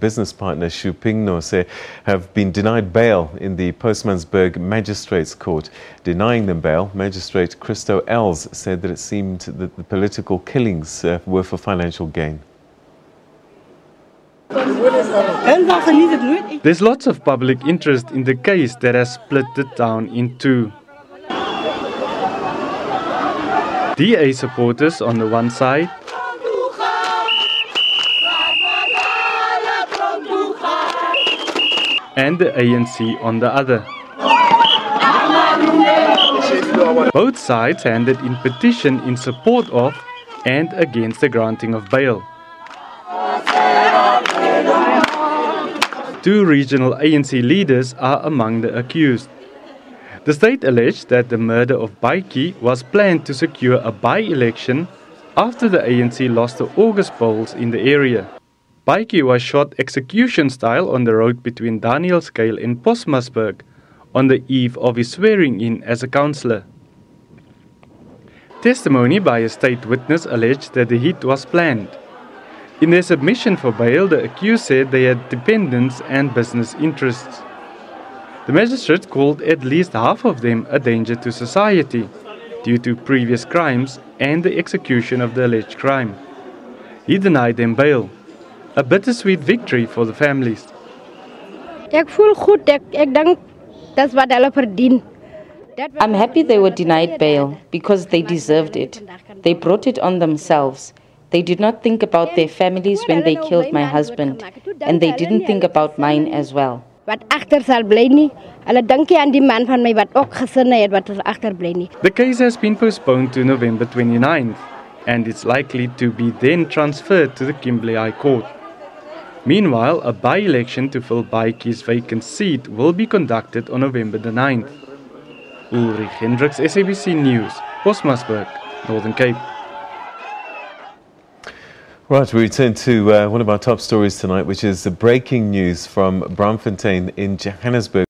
business partner Shuping Nose have been denied bail in the Postmansburg Magistrates Court. Denying them bail, Magistrate Christo Els said that it seemed that the political killings were for financial gain. There's lots of public interest in the case that has split the town in two. DA supporters on the one side, and the ANC on the other. Both sides handed in petition in support of and against the granting of bail. Two regional ANC leaders are among the accused. The state alleged that the murder of Baaitjie was planned to secure a by-election after the ANC lost the August polls in the area. Baaitjie was shot execution style on the road between Daniels Kael and Postmansburg on the eve of his swearing-in as a councillor. Testimony by a state witness alleged that the hit was planned. In their submission for bail, the accused said they had dependents and business interests. The magistrate called at least half of them a danger to society due to previous crimes and the execution of the alleged crime. He denied them bail, a bittersweet victory for the families. I'm happy they were denied bail because they deserved it. They brought it on themselves. They did not think about their families when they killed my husband, and they didn't think about mine as well. The case has been postponed to November 29th and it's likely to be then transferred to the Kimberley High Court. Meanwhile, a by-election to fill Baaitjie's vacant seat will be conducted on November the 9th. Ulrich Hendricks, SABC News, Postmansburg, Northern Cape. Right, we return to one of our top stories tonight, which is the breaking news from Bramfontein in Johannesburg.